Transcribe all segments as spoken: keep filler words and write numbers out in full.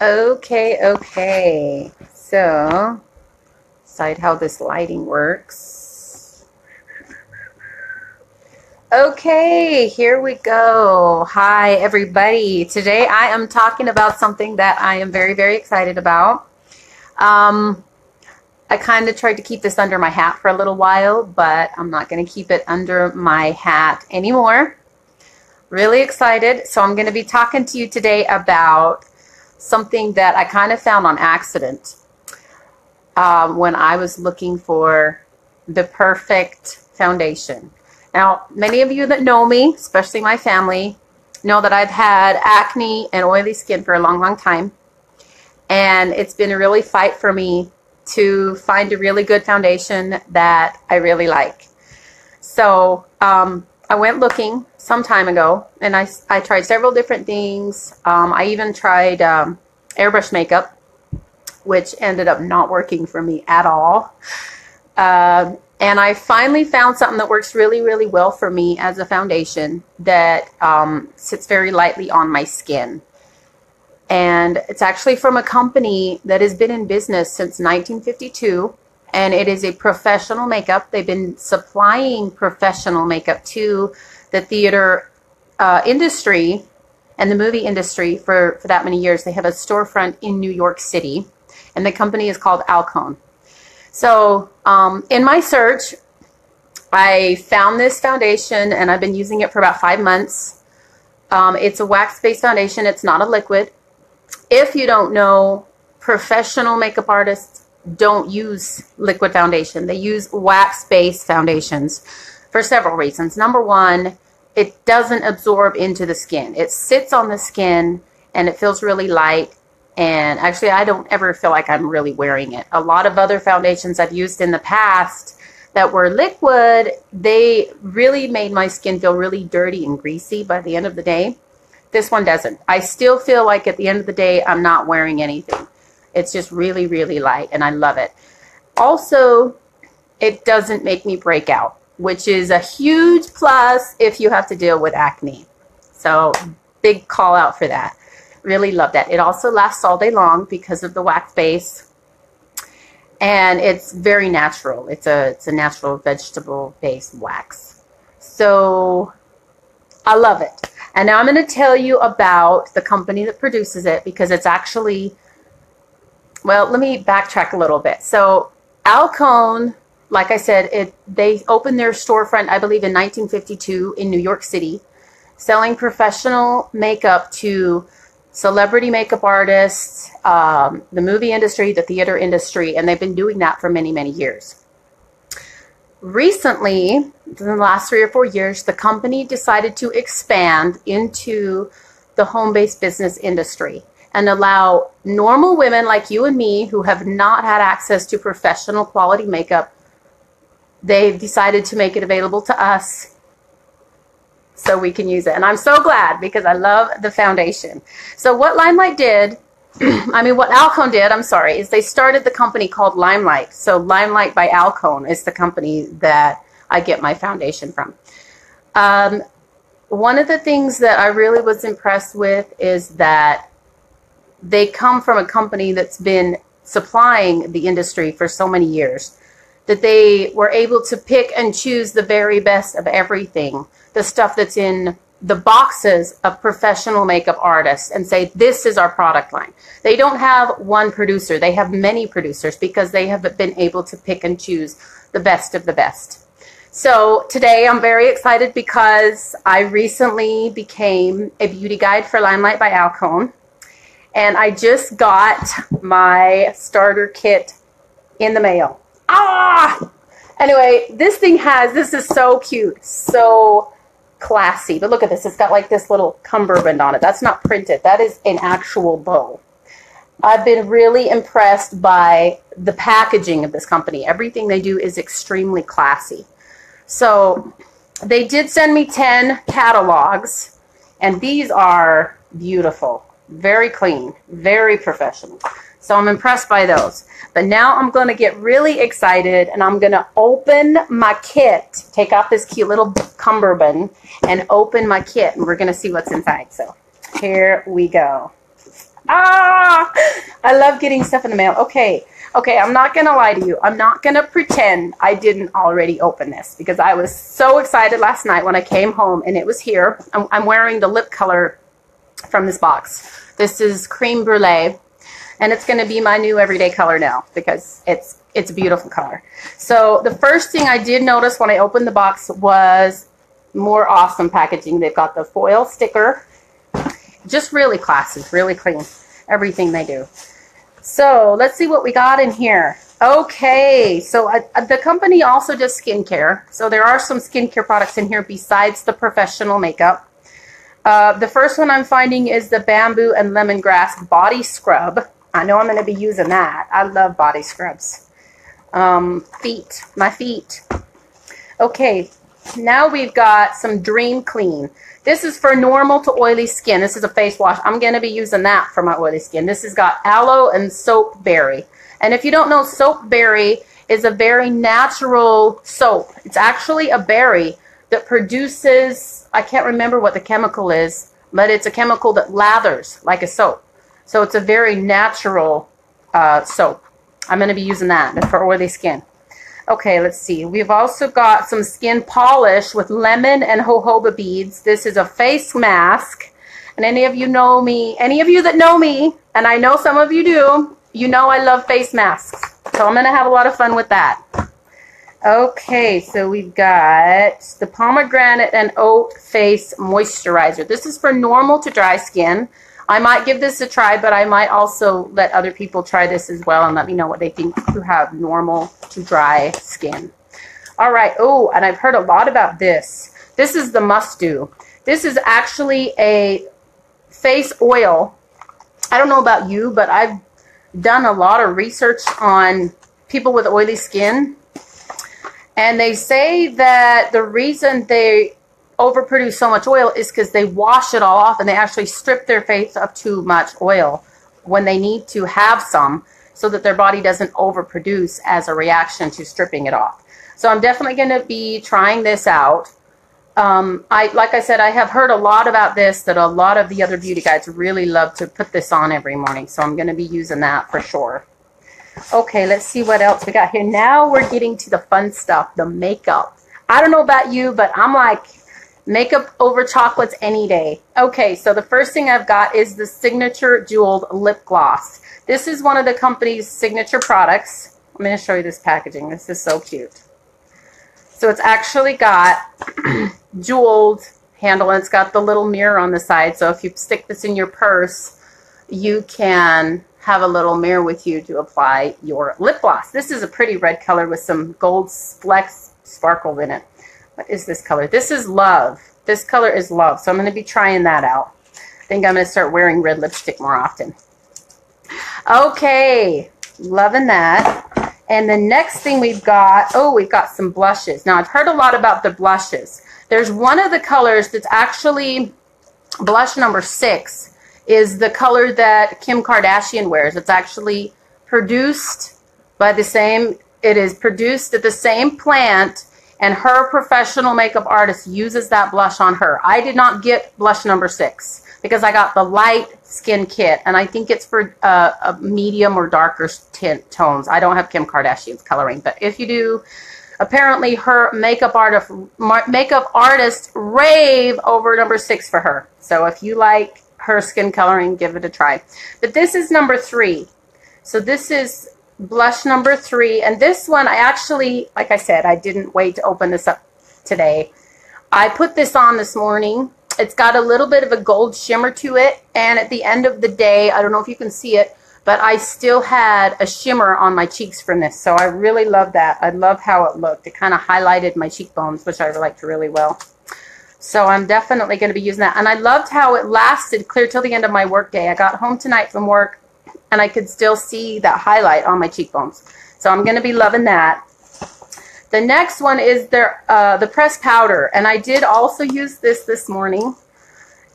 Okay, okay. So, decide how this lighting works. Okay, here we go. Hi, everybody. Today I am talking about something that I am very, very excited about. Um, I kind of tried to keep this under my hat for a little while, but I'm not going to keep it under my hat anymore. Really excited. So I'm going to be talking to you today about something that I kind of found on accident um, when I was looking for the perfect foundation. Now, many of you that know me, especially my family, know that I've had acne and oily skin for a long, long time. And it's been a really fight for me to find a really good foundation that I really like. So um, I went looking some time ago, and I, I tried several different things. Um, I even tried um, airbrush makeup, which ended up not working for me at all. Uh, and I finally found something that works really, really well for me as a foundation that um, sits very lightly on my skin. And it's actually from a company that has been in business since nineteen fifty-two, and it is a professional makeup. They've been supplying professional makeup to the theater uh, industry and the movie industry for, for that many years. They have a storefront in New York City, and the company is called Alcone. So um, in my search, I found this foundation, and I've been using it for about five months. Um, it's a wax-based foundation. It's not a liquid. If you don't know, professional makeup artists don't use liquid foundation. They use wax-based foundations for several reasons. Number one, it doesn't absorb into the skin. It sits on the skin, and it feels really light. And actually, I don't ever feel like I'm really wearing it. A lot of other foundations I've used in the past that were liquid, they really made my skin feel really dirty and greasy by the end of the day. This one doesn't. I still feel like at the end of the day, I'm not wearing anything. It's just really, really light, and I love it. Also, it doesn't make me break out, which is a huge plus if you have to deal with acne. So big call out for that. Really love that. It also lasts all day long because of the wax base, and it's very natural. It's a, it's a natural vegetable-based wax. So I love it. And now I'm going to tell you about the company that produces it, because it's actually, well, let me backtrack a little bit. So Alcone, like I said, it, they opened their storefront, I believe, in nineteen fifty-two in New York City, selling professional makeup to celebrity makeup artists, um, the movie industry, the theater industry, and they've been doing that for many, many years. Recently, in the last three or four years, the company decided to expand into the home-based business industry and allow normal women like you and me who have not had access to professional quality makeup. They've decided to make it available to us so we can use it. And I'm so glad, because I love the foundation. So what Limelight did, I mean, what Alcone did, I'm sorry, is they started the company called Limelight. So Limelight by Alcone is the company that I get my foundation from. Um, one of the things that I really was impressed with is that they come from a company that's been supplying the industry for so many years, that they were able to pick and choose the very best of everything, the stuff that's in the boxes of professional makeup artists, and say, this is our product line. They don't have one producer. They have many producers, because they have been able to pick and choose the best of the best. So today I'm very excited, because I recently became a beauty guide for Limelight by Alcone, and I just got my starter kit in the mail. Ah! Anyway, this thing has, this is so cute, so classy, but look at this. It's got like this little cummerbund on it. That's not printed. That is an actual bow. I've been really impressed by the packaging of this company. Everything they do is extremely classy. So they did send me ten catalogs, and these are beautiful, very clean, very professional. So I'm impressed by those. But now I'm going to get really excited, and I'm going to open my kit, take off this cute little cummerbund, and open my kit, and we're going to see what's inside. So here we go. Ah, I love getting stuff in the mail. Okay. Okay, I'm not going to lie to you. I'm not going to pretend I didn't already open this because I was so excited last night when I came home and it was here. I'm, I'm wearing the lip color from this box. This is Creme Brulee, and it's going to be my new everyday color now because it's, it's a beautiful color. So the first thing I did notice when I opened the box was more awesome packaging. They've got the foil sticker. Just really classy, really clean, everything they do. So let's see what we got in here. Okay, so I, the company also does skincare. So there are some skincare products in here besides the professional makeup. Uh, the first one I'm finding is the bamboo and lemongrass body scrub. I know I'm going to be using that. I love body scrubs. Um, feet, my feet. Okay, now we've got some Dream Clean. This is for normal to oily skin. This is a face wash. I'm going to be using that for my oily skin. This has got aloe and soapberry. And if you don't know, soapberry is a very natural soap. It's actually a berry that produces, I can't remember what the chemical is, but it's a chemical that lathers like a soap. So it's a very natural uh, soap. I'm going to be using that for oily skin. Okay, let's see. We've also got some skin polish with lemon and jojoba beads. This is a face mask. And any of you know me, any of you that know me, and I know some of you do, you know I love face masks. So I'm going to have a lot of fun with that. Okay, so we've got the pomegranate and oat face moisturizer. This is for normal to dry skin. I might give this a try, but I might also let other people try this as well and let me know what they think who have normal to dry skin. All right. Oh, and I've heard a lot about this. This is the must do. This is actually a face oil. I don't know about you, but I've done a lot of research on people with oily skin. And they say that the reason they overproduce so much oil is because they wash it all off and they actually strip their face of too much oil when they need to have some so that their body doesn't overproduce as a reaction to stripping it off. So I'm definitely going to be trying this out. Um, I, like I said, I have heard a lot about this, that a lot of the other beauty guides really love to put this on every morning. So I'm going to be using that for sure. Okay, let's see what else we got here. Now we're getting to the fun stuff, the makeup. I don't know about you, but I'm like, makeup over chocolates any day. Okay, so the first thing I've got is the Signature Jeweled Lip Gloss. This is one of the company's signature products. I'm going to show you this packaging. This is so cute. So it's actually got jeweled handle, and it's got the little mirror on the side. So if you stick this in your purse, you can have a little mirror with you to apply your lip gloss. This is a pretty red color with some gold flecks sparkled in it. What is this color? This is Love. This color is Love. So I'm going to be trying that out. I think I'm going to start wearing red lipstick more often. Okay. Loving that. And the next thing we've got, oh, we've got some blushes. Now, I've heard a lot about the blushes. There's one of the colors that's actually blush number six is the color that Kim Kardashian wears. It's actually produced by the same, it is produced at the same plant. And her professional makeup artist uses that blush on her. I did not get blush number six because I got the light skin kit. And I think it's for uh, a medium or darker tint tones. I don't have Kim Kardashian's coloring. But if you do, apparently her makeup artist, makeup artist rave over number six for her. So if you like her skin coloring, give it a try. But this is number three. So this is blush number three, and this one I actually, like I said, I didn't wait to open this up today. I put this on this morning. It's got a little bit of a gold shimmer to it, and at the end of the day, I don't know if you can see it, but I still had a shimmer on my cheeks from this, so I really love that. I love how it looked. It kind of highlighted my cheekbones, which I liked really well. So I'm definitely going to be using that, and I loved how it lasted clear till the end of my work day. I got home tonight from work, and I could still see that highlight on my cheekbones. So I'm going to be loving that. The next one is their, uh, the pressed powder. And I did also use this this morning.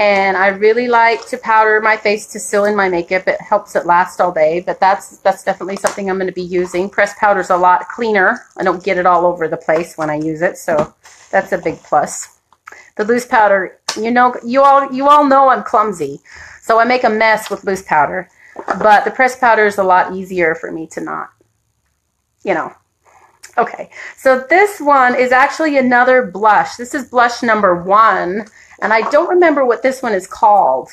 And I really like to powder my face to seal in my makeup. It helps it last all day. But that's, that's definitely something I'm going to be using. Pressed powder is a lot cleaner. I don't get it all over the place when I use it. So that's a big plus. The loose powder, you know, you all, you all know I'm clumsy. So I make a mess with loose powder, but the pressed powder is a lot easier for me to not, you know. Okay, so this one is actually another blush. This is blush number one, and I don't remember what this one is called,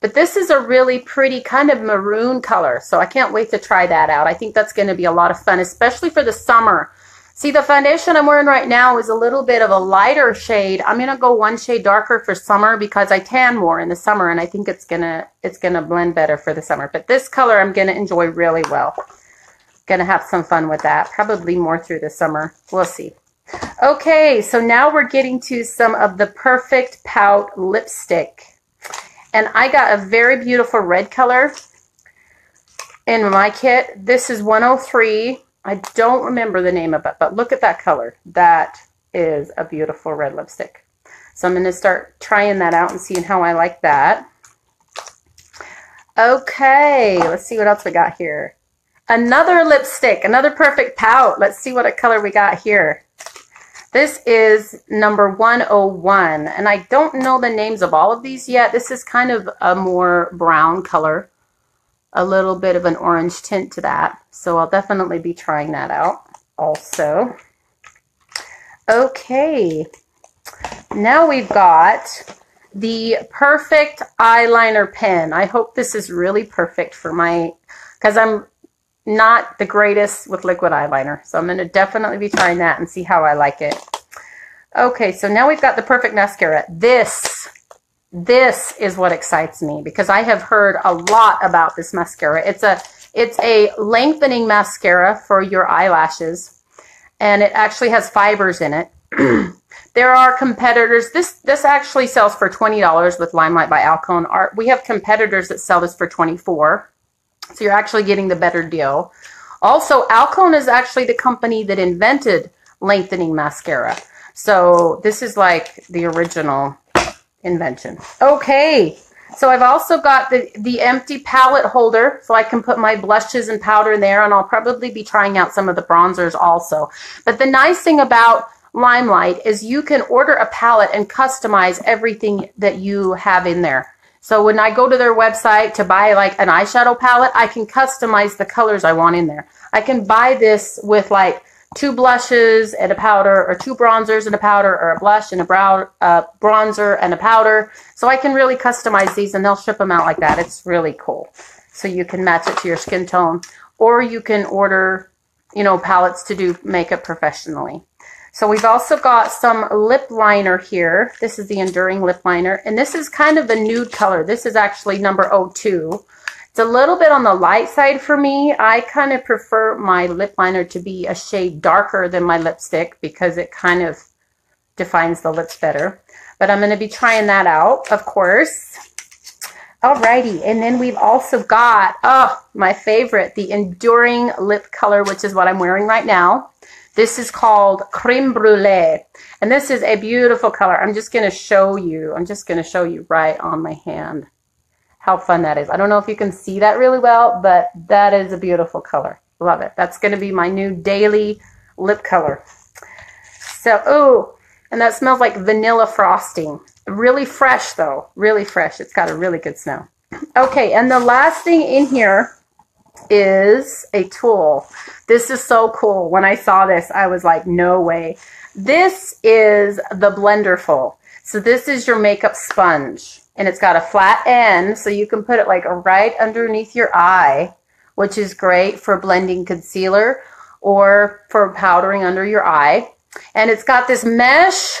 but this is a really pretty kind of maroon color, so I can't wait to try that out. I think that's going to be a lot of fun, especially for the summer. See, the foundation I'm wearing right now is a little bit of a lighter shade. I'm going to go one shade darker for summer because I tan more in the summer, and I think it's going to it's going to blend better for the summer. But this color I'm going to enjoy really well. Going to have some fun with that, probably more through the summer. We'll see. Okay, so now we're getting to some of the Perfect Pout lipstick. And I got a very beautiful red color in my kit. This is one oh three. I don't remember the name of it, but look at that color. That is a beautiful red lipstick. So I'm going to start trying that out and seeing how I like that. Okay, let's see what else we got here. Another lipstick, another Perfect Pout. Let's see what a color we got here. This is number one oh one, and I don't know the names of all of these yet. This is kind of a more brown color, a little bit of an orange tint to that. So I'll definitely be trying that out also. Okay, now we've got the Perfect Eyeliner Pen. I hope this is really perfect for my, because I'm not the greatest with liquid eyeliner, so I'm going to definitely be trying that and see how I like it. Okay, so now we've got the Perfect Mascara. This, this is what excites me because I have heard a lot about this mascara. It's a, it's a lengthening mascara for your eyelashes, and it actually has fibers in it. There are competitors. This, this actually sells for twenty dollars with Limelight by Alcone. Our, we have competitors that sell this for twenty-four dollars. So you're actually getting the better deal. Also, Alcone is actually the company that invented lengthening mascara. So this is like the original invention. Okay, so I've also got the, the empty palette holder, so I can put my blushes and powder in there, and I'll probably be trying out some of the bronzers also. But the nice thing about Limelight is you can order a palette and customize everything that you have in there. So when I go to their website to buy like an eyeshadow palette, I can customize the colors I want in there. I can buy this with like two blushes and a powder, or two bronzers and a powder, or a blush and a brow, uh, bronzer and a powder. So I can really customize these, and they'll ship them out like that. It's really cool. So you can match it to your skin tone, or you can order, you know, palettes to do makeup professionally. So we've also got some lip liner here. This is the Enduring Lip Liner, and this is kind of the nude color. This is actually number oh two. It's a little bit on the light side for me. I kind of prefer my lip liner to be a shade darker than my lipstick because it kind of defines the lips better. But I'm going to be trying that out, of course. Alrighty, and then we've also got, oh, my favorite, the Enduring Lip Color, which is what I'm wearing right now. This is called Creme Brulee, and this is a beautiful color. I'm just going to show you. I'm just going to show you right on my hand how fun that is. I don't know if you can see that really well, but that is a beautiful color. Love it. That's going to be my new daily lip color. So, oh, and that smells like vanilla frosting. Really fresh, though. Really fresh. It's got a really good smell. Okay, and the last thing in here is a tool. This is so cool. When I saw this, I was like, no way. This is the Blenderful. So this is your makeup sponge, and it's got a flat end, so you can put it like right underneath your eye, which is great for blending concealer or for powdering under your eye. And it's got this mesh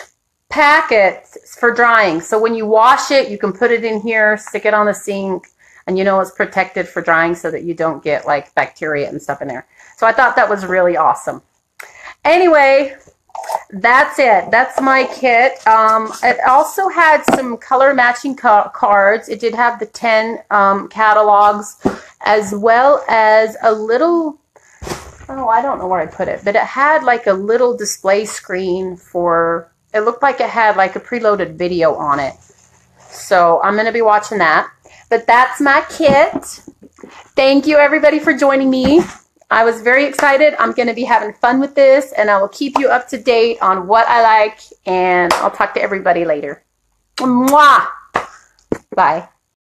packet for drying. So when you wash it, you can put it in here, stick it on the sink, and you know it's protected for drying so that you don't get like bacteria and stuff in there. So I thought that was really awesome. Anyway, that's it. That's my kit. Um, it also had some color matching ca cards. It did have the ten um, catalogs, as well as a little, oh, I don't know where I put it, but it had like a little display screen for, it looked like it had like a preloaded video on it. So I'm going to be watching that. But that's my kit. Thank you, everybody, for joining me. I was very excited. I'm going to be having fun with this, and I will keep you up to date on what I like, and I'll talk to everybody later. Mwah! Bye.